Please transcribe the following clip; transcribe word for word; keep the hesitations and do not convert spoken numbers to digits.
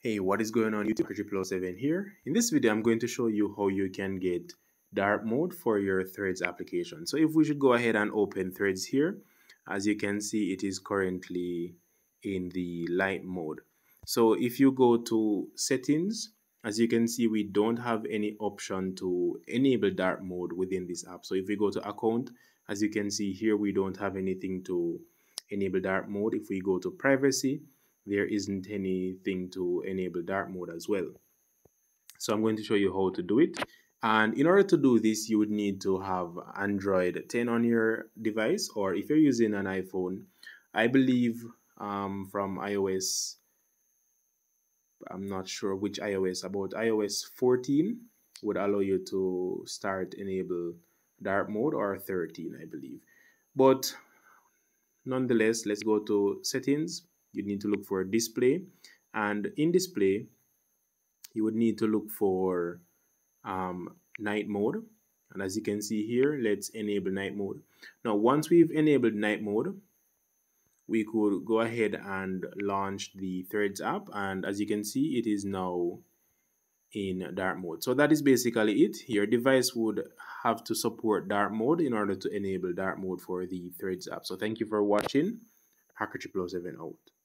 Hey, what is going on YouTube? R G Plus seven here. In this video, I'm going to show you how you can get dark mode for your Threads application. So if we should go ahead and open Threads here, as you can see, it is currently in the light mode. So if you go to settings, as you can see, we don't have any option to enable dark mode within this app. So if we go to account, as you can see here, we don't have anything to enable dark mode. If we go to privacy, there isn't anything to enable dark mode as well. So I'm going to show you how to do it. And in order to do this, you would need to have Android ten on your device, or if you're using an iPhone, I believe um, from iOS, I'm not sure which iOS, about iOS fourteen would allow you to start enable dark mode, or thirteen, I believe. But nonetheless, let's go to settings. You need to look for display, and in display you would need to look for um, night mode, and as you can see here, let's enable night mode. Now once we've enabled night mode, we could go ahead and launch the Threads app, and as you can see, it is now in dark mode. So that is basically it. Your device would have to support dark mode in order to enable dark mode for the Threads app. So thank you for watching. Hacker triple oh seven out.